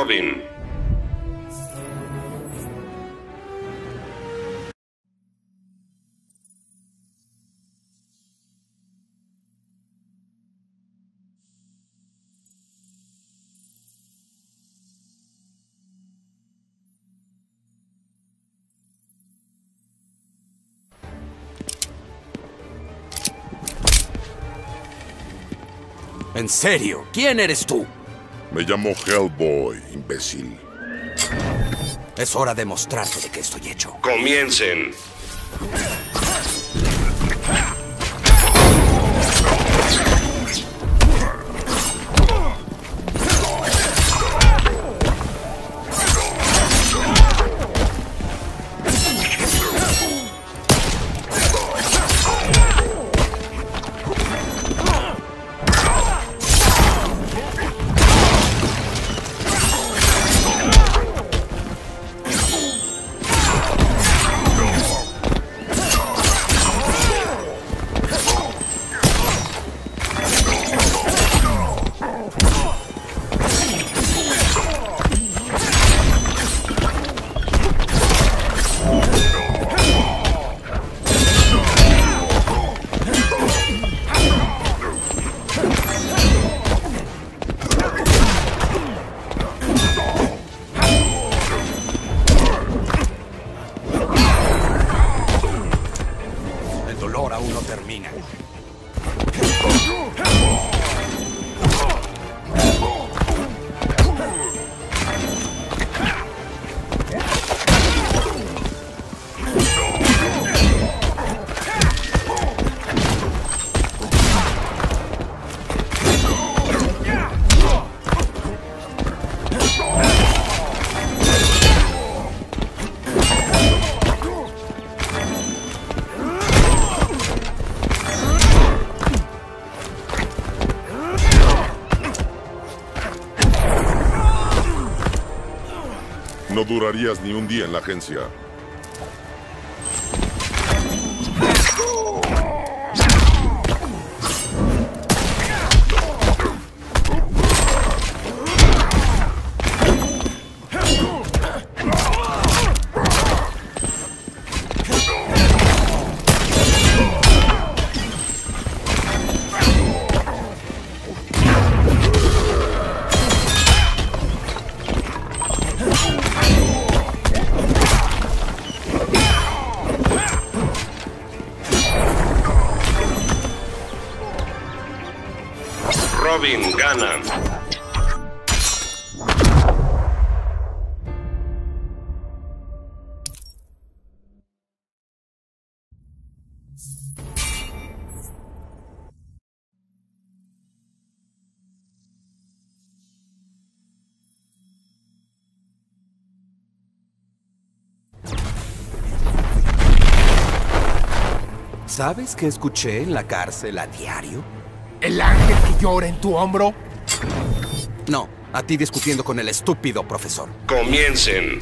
Robin. ¿En serio? ¿Quién eres tú? Me llamo Hellboy, imbécil. Es hora de mostrarte de qué estoy hecho. ¡Comiencen! No durarías ni un día en la agencia. Robin Gunnan. ¿Sabes qué escuché en la cárcel a diario? ¿El ángel que llora en tu hombro? No, a ti discutiendo con el estúpido profesor. ¡Comiencen!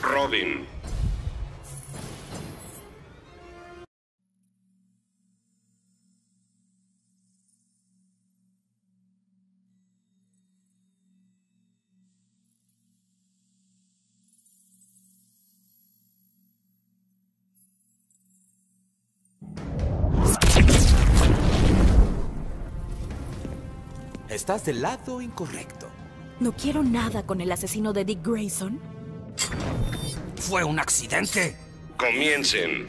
Robin. Estás del lado incorrecto. No quiero nada con el asesino de Dick Grayson. ¿Fue un accidente? Comiencen.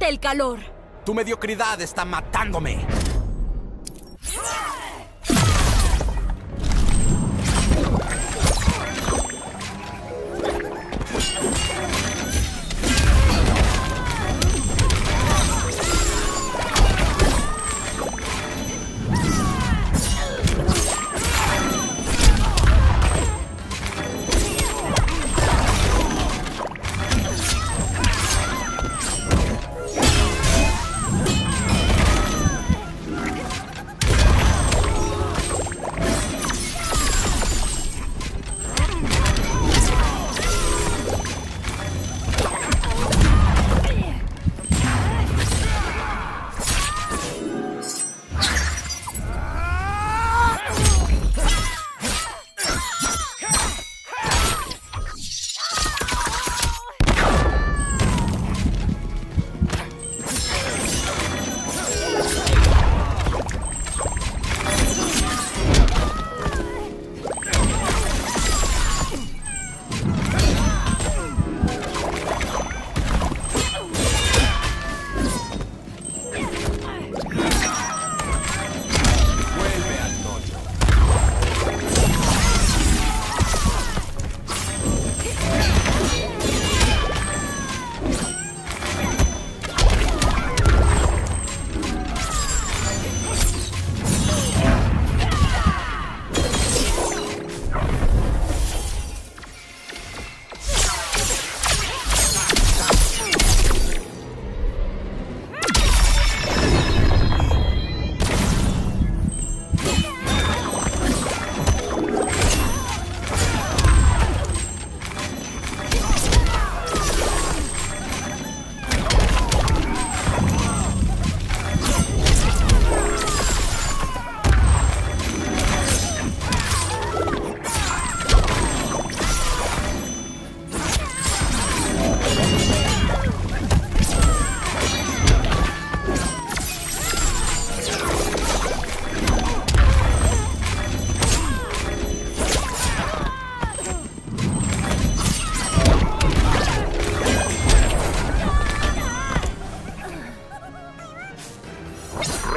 El calor. Tu mediocridad está matándome.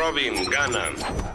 Robin Gunnan.